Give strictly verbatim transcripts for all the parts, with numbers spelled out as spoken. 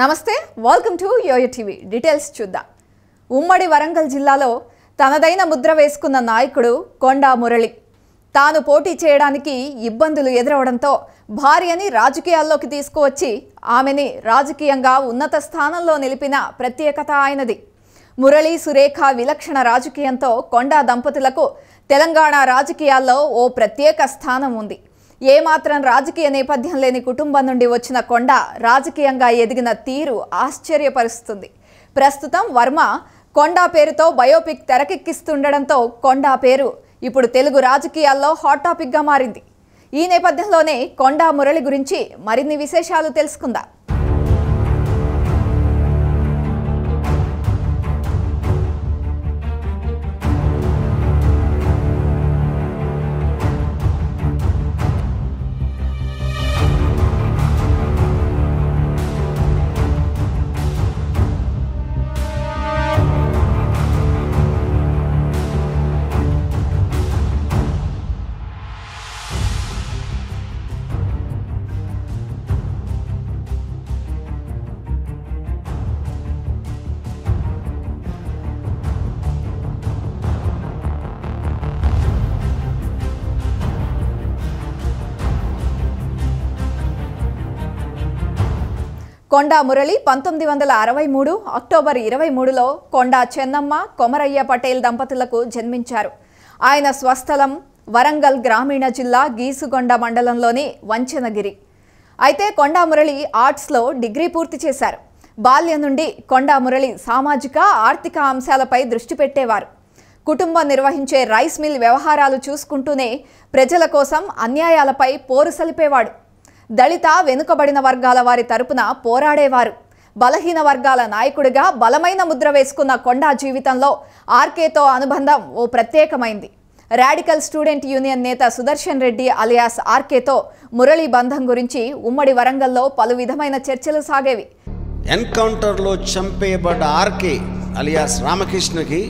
నమస్తే, welcome to YOYO TV. Details చూద్దాం. ఉమ్మడి వరంగల్ జిల్లాలో తనదైన ముద్ర వేసుకున్న నాయకుడు కొండా మురళి తాను పోటీ చేయడానికి ఇబ్బందులు ఎదురవడంతో భార్యని రాజకీయాల్లోకి తీసుకువచ్చి ఆమెని రాజకీయంగా ఉన్నత స్థానంలో నిలిపిన ప్రత్యేకత ఆయనది. మురళి సురేఖ విలక్షణ రాజకీయంతో కొండా దంపతులకు తెలంగాణ రాజకీయాల్లో ఓ ప్రత్యేక స్థానం ఉంది. ఏమాత్రం రాజకీయ నేపథ్యం లేని కుటుంబం నుండి వచ్చిన కొండ రాజకీయంగా ఎదిగిన తీరు ఆశ్చర్యపరుస్తుంది. ప్రస్తుతం వర్మ కొండా పేరుతో బయోపిక్ తెరకెక్కిస్తుండడంతో కొండా పేరు ఇప్పుడు తెలుగు రాజకీయాల్లో హాట్ టాపిక్గా మారింది. ఈ నేపథ్యంలోనే కొండా మురళి గురించి మరిన్ని విశేషాలు తెలుసుకుందాం. కొండా మురళి పంతొమ్మిది వందల అరవై మూడు అక్టోబర్ ఇరవై మూడులో కొండా చెన్నమ్మ కొమరయ్య పటేల్ దంపతులకు జన్మించారు. ఆయన స్వస్థలం వరంగల్ గ్రామీణ జిల్లా గీసుగొండ మండలంలోని వంచనగిరి. అయితే కొండా మురళి ఆర్ట్స్లో డిగ్రీ పూర్తి చేశారు. బాల్యం నుండి కొండా మురళి సామాజిక ఆర్థిక అంశాలపై దృష్టి పెట్టేవారు. కుటుంబం నిర్వహించే రైస్ మిల్ వ్యవహారాలు చూసుకుంటూనే ప్రజల కోసం అన్యాయాలపై పోరు సలిపేవాడు. దళిత వెనుకబడిన వర్గాల వారి తరపున పోరాడేవారు. బలహీన వర్గాల నాయకుడిగా బలమైన ముద్ర వేసుకున్న కొండా జీవితంలో ఆర్కేతో అనుబంధం ఓ ప్రత్యేకమైంది. రాడికల్ స్టూడెంట్ యూనియన్ నేత సుదర్శన్ రెడ్డి అలియాస్ ఆర్కేతో మురళి బంధం గురించి ఉమ్మడి వరంగల్లో పలు విధమైన చర్చలు సాగేవి. ఎన్కౌంటర్లో చంపేయబడ్డ ఆర్కే అలియాస్ రామకృష్ణకి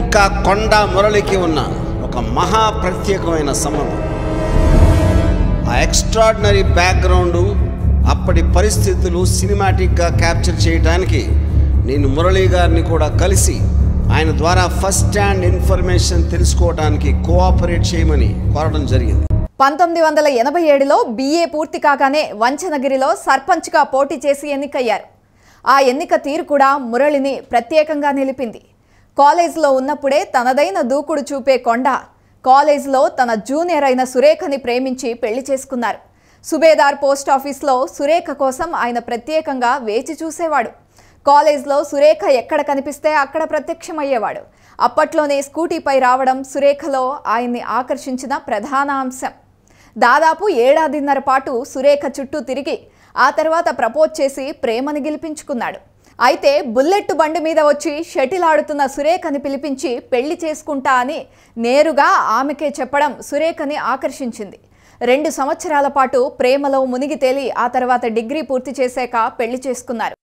ఇంకా కొండా మురళికి ఉన్న ఒక మహా ప్రత్యేకమైన సంబంధం, ఆ ఎక్స్ట్రాడినరీ బ్యాక్గ్రౌండు, అప్పటి పరిస్థితులు సినిమాటిక్గా క్యాప్చర్ చేయడానికి నేను మురళీ గారిని కూడా కలిసి ఆయన ద్వారా ఫస్ట్ హ్యాండ్ ఇన్ఫర్మేషన్ తెలుసుకోవడానికి కోఆపరేట్ చేయమని కోరడం జరిగింది. పంతొమ్మిది వందల ఎనభై ఏడులో బిఏ పూర్తి కాగానే వంచనగిరిలో సర్పంచ్గా పోటీ చేసి ఎన్నికయ్యారు. ఆ ఎన్నిక తీరు కూడా మురళిని ప్రత్యేకంగా నిలిపింది. కాలేజీలో ఉన్నప్పుడే తనదైన దూకుడు చూపే కొండా కాలేజీలో తన జూనియర్ అయిన సురేఖని ప్రేమించి పెళ్లి చేసుకున్నారు. సుబేదార్ పోస్ట్ ఆఫీస్లో సురేఖ కోసం ఆయన ప్రత్యేకంగా వేచి చూసేవాడు. కాలేజ్లో సురేఖ ఎక్కడ కనిపిస్తే అక్కడ ప్రత్యక్షమయ్యేవాడు. అప్పట్లోనే స్కూటీపై రావడం సురేఖలో ఆయన్ని ఆకర్షించిన ప్రధాన అంశం. దాదాపు ఏడాదిన్నర పాటు సురేఖ చుట్టూ తిరిగి ఆ తర్వాత ప్రపోజ్ చేసి ప్రేమను గెలిపించుకున్నాడు. అయితే బుల్లెట్ బండి మీద వచ్చి షటిల్ ఆడుతున్న సురేఖని పిలిపించి పెళ్లి చేసుకుంటా అని నేరుగా ఆమెకే చెప్పడం సురేఖని ఆకర్షించింది. రెండు సంవత్సరాల పాటు ప్రేమలో మునిగి తేలి ఆ తర్వాత డిగ్రీ పూర్తి చేశాక పెళ్లి చేసుకున్నారు.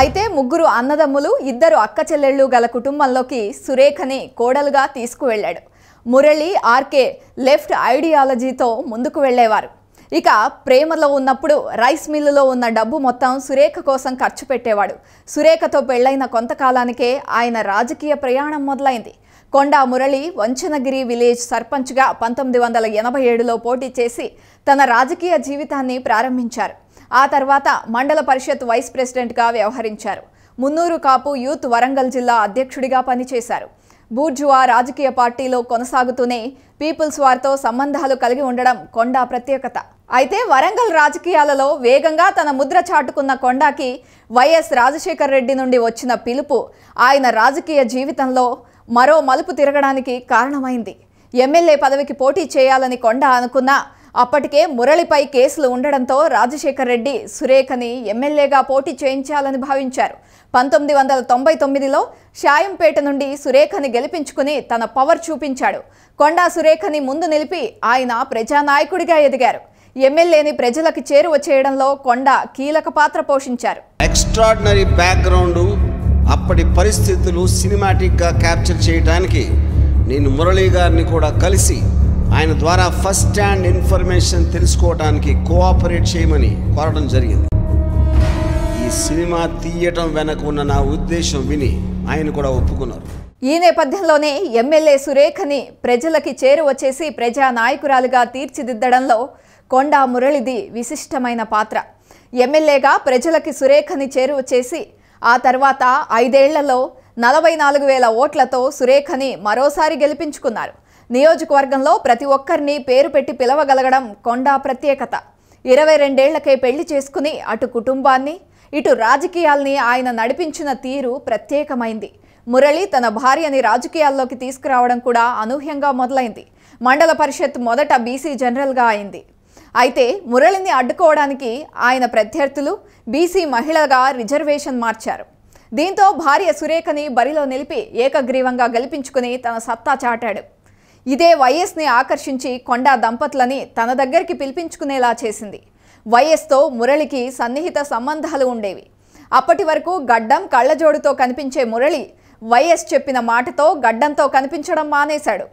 అయితే ముగ్గురు అన్నదమ్ములు, ఇద్దరు అక్క చెల్లెళ్ళు గల కుటుంబంలోకి సురేఖని కోడలుగా తీసుకువెళ్ళాడు. మురళి ఆర్కే లెఫ్ట్ ఐడియాలజీతో ముందుకు వెళ్ళేవారు. ఇక ప్రేమలో ఉన్నప్పుడు రైస్ మిల్లులో ఉన్న డబ్బు మొత్తం సురేఖ కోసం ఖర్చు పెట్టేవాడు. సురేఖతో పెళ్ళైన కొంతకాలానికే ఆయన రాజకీయ ప్రయాణం మొదలైంది. కొండా మురళి వంచనగిరి విలేజ్ సర్పంచ్గా పంతొమ్మిది వందల ఎనభై ఏడులో పోటీ చేసి తన రాజకీయ జీవితాన్ని ప్రారంభించారు. ఆ తర్వాత మండల పరిషత్ వైస్ ప్రెసిడెంట్గా వ్యవహరించారు. మున్నూరు కాపు యూత్ వరంగల్ జిల్లా అధ్యక్షుడిగా పనిచేశారు. బూర్జువా రాజకీయ పార్టీలో కొనసాగుతూనే పీపుల్స్ వార్తో సంబంధాలు కలిగి ఉండడం కొండా ప్రత్యేకత. అయితే వరంగల్ రాజకీయాలలో వేగంగా తన ముద్ర చాటుకున్న కొండాకి వైఎస్ రాజశేఖర్ రెడ్డి నుండి వచ్చిన పిలుపు ఆయన రాజకీయ జీవితంలో మరో మలుపు తిరగడానికి కారణమైంది. ఎమ్మెల్యే పదవికి పోటీ చేయాలని కొండా అనుకున్నా అప్పటికే మురళిపై కేసులు ఉండడంతో రాజశేఖర్ రెడ్డి సురేఖని ఎమ్మెల్యేగా పోటీ చేయించాలని భావించారు. పంతొమ్మిది వందల తొంభై తొమ్మిదిలో షాయంపేట నుండి సురేఖని గెలిపించుకుని తన పవర్ చూపించాడు. కొండా సురేఖని ముందు నిలిపి ఆయన ప్రజానాయకుడిగా ఎదిగారు. ఎమ్మెల్యేని ప్రజలకు చేరువ చేయడంలో కొండా కీలక పాత్ర పోషించారు. ఎక్స్ట్రాడినరీ బ్యాక్గ్రౌండ్ అప్పటి పరిస్థితులు సినిమాటిక్గా క్యాప్చర్ చేయడానికి నేను మురళీ గారిని కూడా కలిసి ఆయన ద్వారా ఫస్ట్ హ్యాండ్ ఇన్ఫర్మేషన్ తెలుసుకోవడానికి కోఆపరేట్ చేయమని కోరడం జరిగింది. ఈ సినిమా తీయటం వెనక ఉన్న నా ఉద్దేశం విని ఆయన కూడా ఒప్పుకున్నారు. ఈ నేపథ్యంలోనే ఎమ్మెల్యే సురేఖని ప్రజలకి చేరువ చేసి ప్రజా నాయకురాలుగా తీర్చిదిద్దడంలో కొండా మురళిది విశిష్టమైన పాత్ర. ఎమ్మెల్యేగా ప్రజలకి సురేఖని చేరువ చేసి ఆ తర్వాత ఐదేళ్లలో నలభై నాలుగు వేల ఓట్లతో సురేఖని మరోసారి గెలిపించుకున్నారు. నియోజకవర్గంలో ప్రతి ఒక్కరిని పేరు పెట్టి పిలవగలగడం కొండా ప్రత్యేకత. ఇరవై రెండేళ్లకే పెళ్లి చేసుకుని అటు కుటుంబాన్ని ఇటు రాజకీయాల్ని ఆయన నడిపించిన తీరు ప్రత్యేకమైంది. మురళి తన భార్యని రాజకీయాల్లోకి తీసుకురావడం కూడా అనూహ్యంగా మొదలైంది. మండల పరిషత్ మొదట బీసీ జనరల్గా అయింది. అయితే మురళిని అడ్డుకోవడానికి ఆయన ప్రత్యర్థులు బీసీ మహిళగా రిజర్వేషన్ మార్చారు. దీంతో భార్య సురేఖని బరిలో నిలిపి ఏకగ్రీవంగా గెలిపించుకుని తన సత్తా చాటాడు. ఇదే వైఎస్ని ఆకర్షించి కొండా దంపతులని తన దగ్గరికి పిలిపించుకునేలా చేసింది. వైఎస్తో మురళికి సన్నిహిత సంబంధాలు ఉండేవి. అప్పటి వరకు గడ్డం కళ్ళజోడుతో కనిపించే మురళి వైఎస్ చెప్పిన మాటతో గడ్డంతో కనిపించడం మానేశాడు.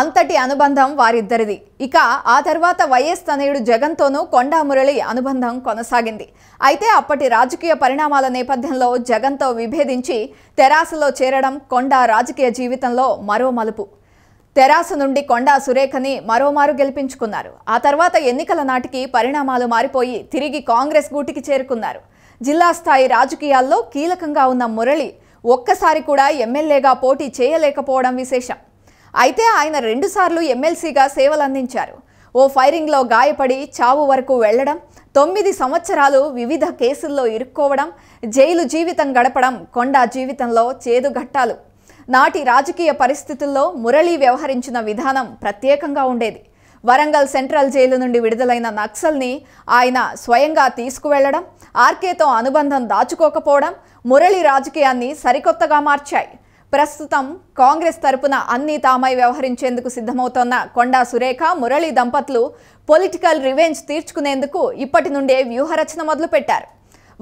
అంతటి అనుబంధం వారిద్దరిది. ఇక ఆ తర్వాత వైఎస్ తనయుడు జగన్తోనూ కొండా మురళి అనుబంధం కొనసాగింది. అయితే అప్పటి రాజకీయ పరిణామాల నేపథ్యంలో జగన్తో విభేదించి తెరాసలో చేరడం కొండా రాజకీయ జీవితంలో మరో మలుపు. తెరాస నుండి కొండా సురేఖని మరోమారు గెలిపించుకున్నారు. ఆ తర్వాత ఎన్నికల నాటికి పరిణామాలు మారిపోయి తిరిగి కాంగ్రెస్ గూటికి చేరుకున్నారు. జిల్లా స్థాయి రాజకీయాల్లో కీలకంగా ఉన్న మురళి ఒక్కసారి కూడా ఎమ్మెల్యేగా పోటీ చేయలేకపోవడం విశేషం. అయితే ఆయన రెండుసార్లు ఎమ్మెల్సీగా సేవలందించారు. ఓ ఫైరింగ్లో గాయపడి చావు వరకు వెళ్లడం, తొమ్మిది సంవత్సరాలు వివిధ కేసుల్లో ఇరుక్కోవడం, జైలు జీవితం గడపడం కొండా జీవితంలో చేదు ఘట్టాలు. నాటి రాజకీయ పరిస్థితుల్లో మురళి వ్యవహరించిన విధానం ప్రత్యేకంగా ఉండేది. వరంగల్ సెంట్రల్ జైలు నుండి విడుదలైన నక్సల్ని ఆయన స్వయంగా తీసుకువెళ్లడం, ఆర్కేతో అనుబంధం దాచుకోకపోవడం మురళి రాజకీయాన్ని సరికొత్తగా మార్చాయి. ప్రస్తుతం కాంగ్రెస్ తరపున అన్ని తామై వ్యవహరించేందుకు సిద్ధమవుతోన్న కొండా సురేఖ మురళి దంపతులు పొలిటికల్ రివెంజ్ తీర్చుకునేందుకు ఇప్పటి నుండే వ్యూహరచన మొదలుపెట్టారు.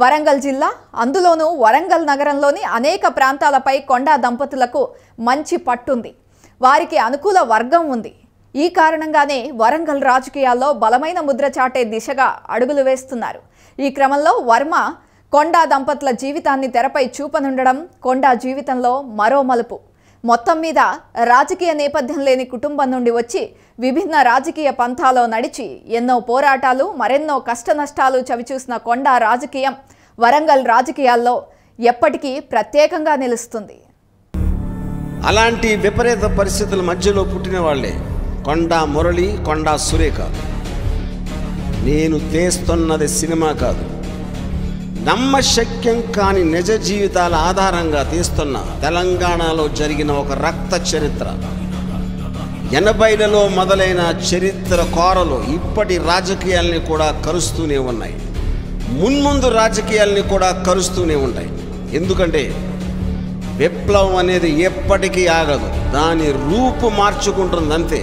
వరంగల్ జిల్లా, అందులోనూ వరంగల్ నగరంలోని అనేక ప్రాంతాలపై కొండా దంపతులకు మంచి పట్టుంది. వారికి అనుకూల వర్గం ఉంది. ఈ కారణంగానే వరంగల్ రాజకీయాల్లో బలమైన ముద్ర చాటే దిశగా అడుగులు వేస్తున్నారు. ఈ క్రమంలో వర్మ కొండా దంపతుల జీవితాన్ని తెరపై చూపనుండడం కొండా జీవితంలో మరో మలుపు. మొత్తం మీద రాజకీయ నేపథ్యం లేని కుటుంబం నుండి వచ్చి విభిన్న రాజకీయ పంథాలో నడిచి ఎన్నో పోరాటాలు, మరెన్నో కష్టనష్టాలు చవిచూసిన కొండా రాజకీయం వరంగల్ రాజకీయాల్లో ఎప్పటికీ ప్రత్యేకంగా నిలుస్తుంది. అలాంటి విపరీత పరిస్థితుల మధ్యలో పుట్టిన వాళ్లే కొండా మురళి, కొండా సురేఖ. నేను తీస్తున్నది సినిమా కాదు. నమ్మశక్యం కాని నిజ జీవితాల ఆధారంగా తీస్తున్న తెలంగాణలో జరిగిన ఒక రక్త చరిత్ర. ఎనభైలలో మొదలైన చరిత్ర కోరలు ఇప్పటి రాజకీయాల్ని కూడా కరుస్తూనే ఉన్నాయి. మున్ముందు రాజకీయాల్ని కూడా కరుస్తూనే ఉంటాయి. ఎందుకంటే విప్లవం అనేది ఎప్పటికీ ఆగదు, దాని రూపు మార్చుకుంటుందంతే.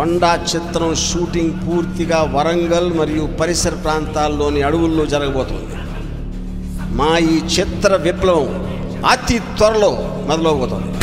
కొండా చిత్రం షూటింగ్ పూర్తిగా వరంగల్ మరియు పరిసర ప్రాంతాల్లోని అడవుల్లో జరగబోతుంది. మా ఈ చిత్ర విప్లవం అతి త్వరలో మొదలవబోతోంది.